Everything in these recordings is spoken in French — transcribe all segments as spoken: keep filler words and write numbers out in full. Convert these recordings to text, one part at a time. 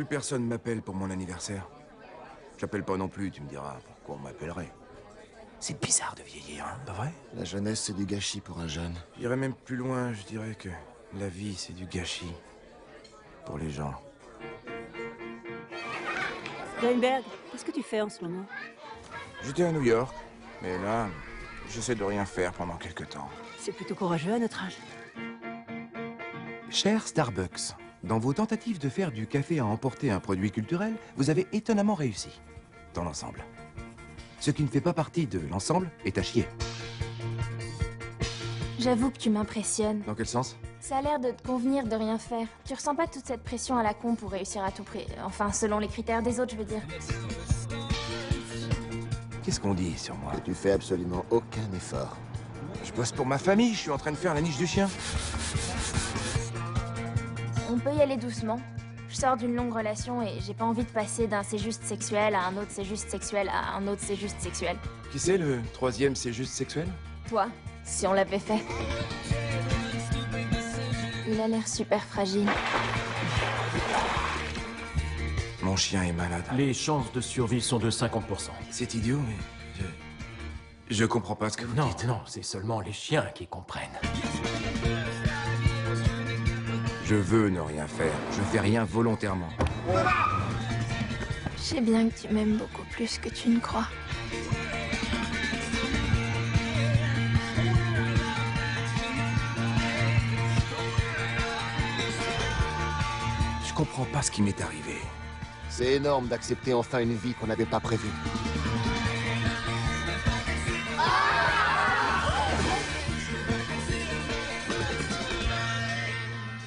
Plus personne m'appelle pour mon anniversaire. Je t'appelle pas non plus, tu me diras pourquoi on m'appellerait. C'est bizarre de vieillir, hein, pas vrai? La jeunesse, c'est du gâchis pour un jeune. J'irais même plus loin, je dirais que la vie, c'est du gâchis pour les gens. Greenberg, qu'est-ce que tu fais en ce moment? J'étais à New York, mais là, j'essaie de rien faire pendant quelque temps. C'est plutôt courageux à notre âge. Cher Starbucks, dans vos tentatives de faire du café à emporter un produit culturel, vous avez étonnamment réussi, dans l'ensemble. Ce qui ne fait pas partie de l'ensemble est à chier. J'avoue que tu m'impressionnes. Dans quel sens? Ça a l'air de te convenir de rien faire. Tu ressens pas toute cette pression à la con pour réussir à tout prix. Enfin, selon les critères des autres, je veux dire. Qu'est-ce qu'on dit sur moi? Et tu fais absolument aucun effort. Je bosse pour ma famille, je suis en train de faire la niche du chien. On peut y aller doucement. Je sors d'une longue relation et j'ai pas envie de passer d'un c'est juste sexuel à un autre c'est juste sexuel à un autre c'est juste sexuel. Qui c'est le troisième c'est juste sexuel? Toi, si on l'avait fait. Il a l'air super fragile. Mon chien est malade. Les chances de survie sont de cinquante pour cent. C'est idiot, mais je... je comprends pas ce que vous non, dites. Non, non, c'est seulement les chiens qui comprennent. Je veux ne rien faire. Je fais rien volontairement. Je sais bien que tu m'aimes beaucoup plus que tu ne crois. Je comprends pas ce qui m'est arrivé. C'est énorme d'accepter enfin une vie qu'on n'avait pas prévue.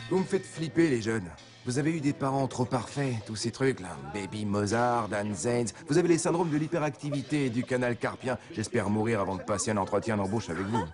Vous me faites flipper, les jeunes. Vous avez eu des parents trop parfaits, tous ces trucs-là. Baby Mozart, Dan Zanes. Vous avez les syndromes de l'hyperactivité et du canal carpien. J'espère mourir avant de passer un entretien d'embauche avec vous.